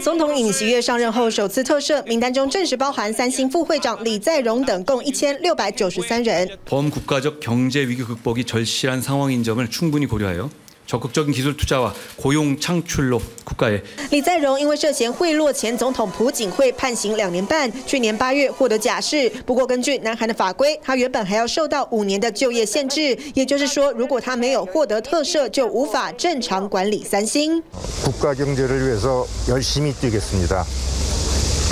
总统尹锡悦上任后首次特赦，名单中正式包含三星副会长李在镕等共1693人。범국가적경제위기극복이절실한상황인점을충분히고려하여적극적인기술투자와고용창출로국가에李在镕因为涉嫌贿赂前总统朴槿惠判刑2年半，去年8月获得假释。不过，根据南韩的法规，他原本还要受到5年的就业限制，也就是说，如果他没有获得特赦，就无法正常管理三星。국가경제를위해서열심히뛰겠습니다.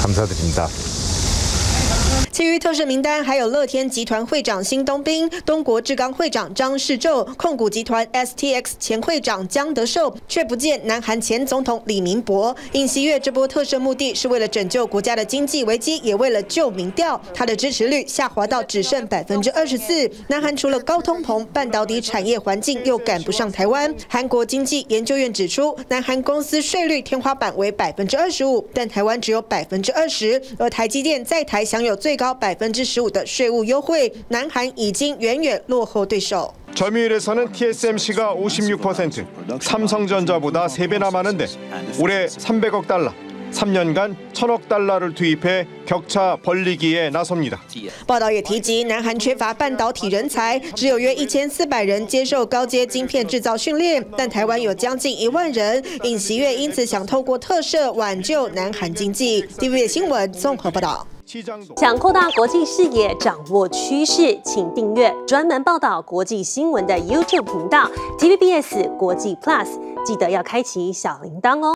감사드립니다. 其余特赦名单还有乐天集团会长辛东彬、东国制钢会长张世宙、控股集团 STX 前会长姜德寿，却不见南韩前总统李明博。尹锡悦这波特赦目的是为了拯救国家的经济危机，也为了救民调。他的支持率下滑到只剩24%。南韩除了高通膨，半导体产业环境又赶不上台湾。韩国经济研究院指出，南韩公司税率天花板为25%，但台湾只有20%，而台积电在台享有最高15%的税务优惠，南韩已经远远落后对手。 점유율에서는 TSMC가 56%, 삼성전자보다 3배나 많은데 올해 300억 달러, 3년간 1000억 달러를 투입해 격차 벌리기에 나섭니다. 报道也提及，南韩缺乏半导体人才，只有约1400人接受高阶晶片制造训练，但台湾有将近1万人。尹锡悦因此想透过特赦挽救南韩经济。TVBS 新闻综合报道。 想扩大国际视野，掌握趋势，请订阅专门报道国际新闻的 YouTube 频道 TVBS 国际 Plus， 记得要开启小铃铛哦。